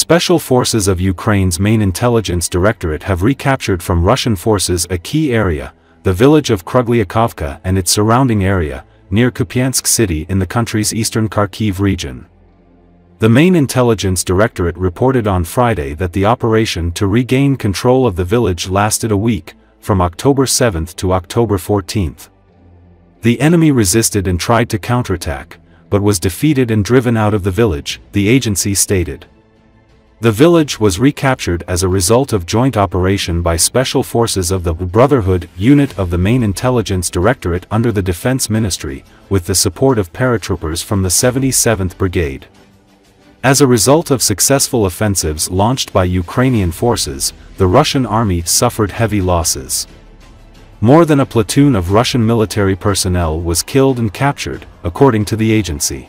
Special forces of Ukraine's Main Intelligence Directorate have recaptured from Russian forces a key area, the village of Kruglyakovka and its surrounding area, near Kupiansk city in the country's eastern Kharkiv region. The Main Intelligence Directorate reported on Friday that the operation to regain control of the village lasted a week, from October 7 to October 14. The enemy resisted and tried to counterattack, but was defeated and driven out of the village, the agency stated. The village was recaptured as a result of joint operation by special forces of the Brotherhood unit of the Main Intelligence Directorate under the Defense Ministry, with the support of paratroopers from the 77th Brigade. As a result of successful offensives launched by Ukrainian forces, the Russian army suffered heavy losses. More than a platoon of Russian military personnel was killed and captured, according to the agency.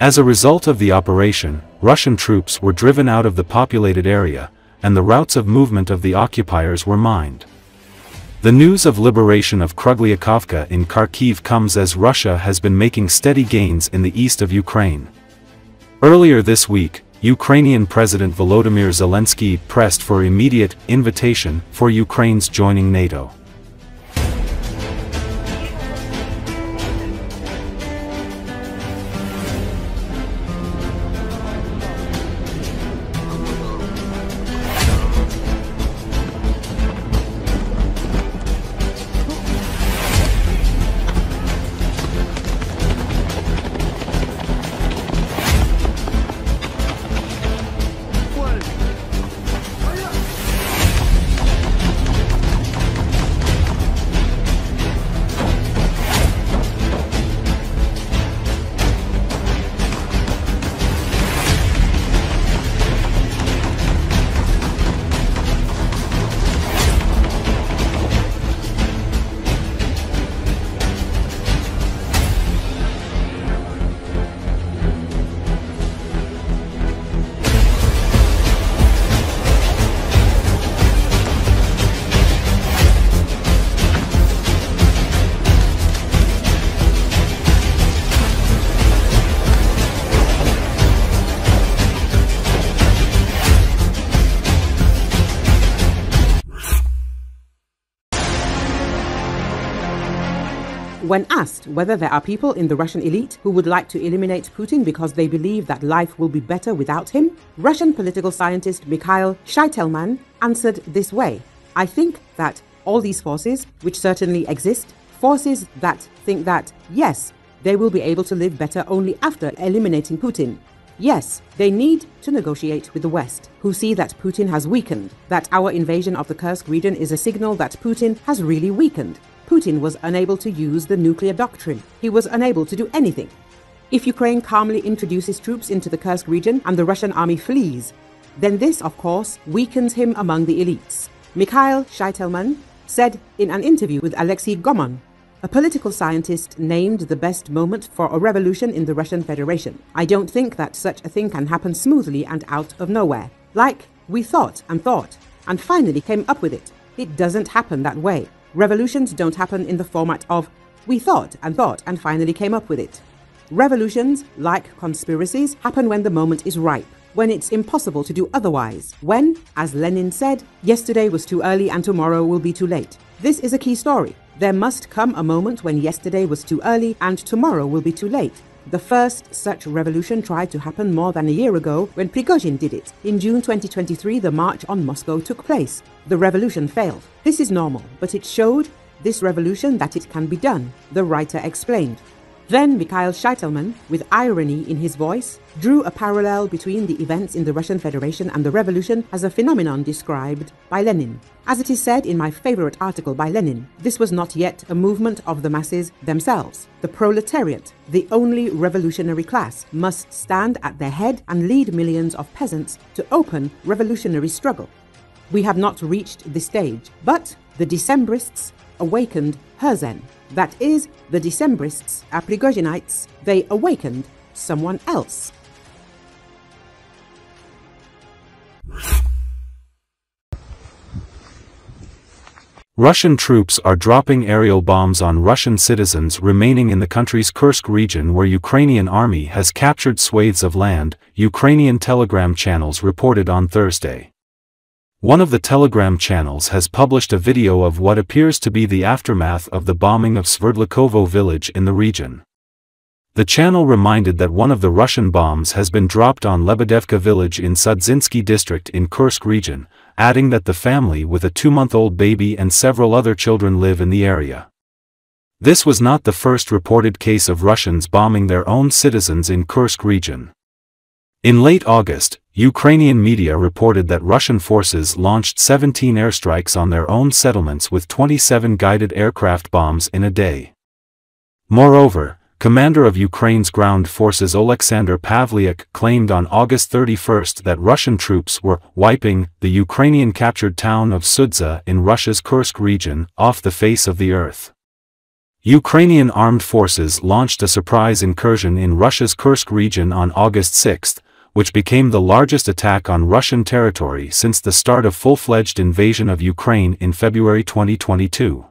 As a result of the operation, Russian troops were driven out of the populated area, and the routes of movement of the occupiers were mined. The news of liberation of Kruglyakovka in Kharkiv comes as Russia has been making steady gains in the east of Ukraine. Earlier this week, Ukrainian President Volodymyr Zelensky pressed for immediate invitation for Ukraine's joining NATO. When asked whether there are people in the Russian elite who would like to eliminate Putin because they believe that life will be better without him, Russian political scientist Mikhail Sheitelman answered this way: "I think that all these forces, which certainly exist, forces that think that, yes, they will be able to live better only after eliminating Putin. Yes, they need to negotiate with the West, who see that Putin has weakened, that our invasion of the Kursk region is a signal that Putin has really weakened. Putin was unable to use the nuclear doctrine. He was unable to do anything. If Ukraine calmly introduces troops into the Kursk region and the Russian army flees, then this, of course, weakens him among the elites," Mikhail Sheitelman said in an interview with Alexei Gomon, a political scientist, named the best moment for a revolution in the Russian Federation. "I don't think that such a thing can happen smoothly and out of nowhere, like we thought and finally came up with it. It doesn't happen that way. Revolutions don't happen in the format of we thought and finally came up with it. Revolutions, like conspiracies, happen when the moment is ripe, when it's impossible to do otherwise, when, as Lenin said, yesterday was too early and tomorrow will be too late. This is a key story. There must come a moment when yesterday was too early and tomorrow will be too late. The first such revolution tried to happen more than a year ago when Prigozhin did it. In June 2023, the march on Moscow took place. The revolution failed. This is normal, but it showed, this revolution, that it can be done," the writer explained. Then Mikhail Sheitelman, with irony in his voice, drew a parallel between the events in the Russian Federation and the revolution as a phenomenon described by Lenin. "As it is said in my favorite article by Lenin, this was not yet a movement of the masses themselves. The proletariat, the only revolutionary class, must stand at their head and lead millions of peasants to open revolutionary struggle. We have not reached this stage, but the Decembrists awakened Herzen. That is, the Decembrists are Prigozhinites. They awakened someone else." Russian troops are dropping aerial bombs on Russian citizens remaining in the country's Kursk region, where Ukrainian army has captured swathes of land, Ukrainian telegram channels reported on Thursday. One of the telegram channels has published a video of what appears to be the aftermath of the bombing of Sverdlikovo village in the region. The channel reminded that one of the Russian bombs has been dropped on Lebedevka village in Sudzinsky district in Kursk region, adding that the family with a 2-month-old baby and several other children live in the area. This was not the first reported case of Russians bombing their own citizens in Kursk region. In late August, Ukrainian media reported that Russian forces launched 17 airstrikes on their own settlements with 27 guided aircraft bombs in a day. Moreover, commander of Ukraine's ground forces Oleksandr Pavlyuk claimed on August 31 that Russian troops were wiping the Ukrainian captured town of Sudza in Russia's Kursk region off the face of the earth. Ukrainian armed forces launched a surprise incursion in Russia's Kursk region on August 6, which became the largest attack on Russian territory since the start of full-fledged invasion of Ukraine in February 2022.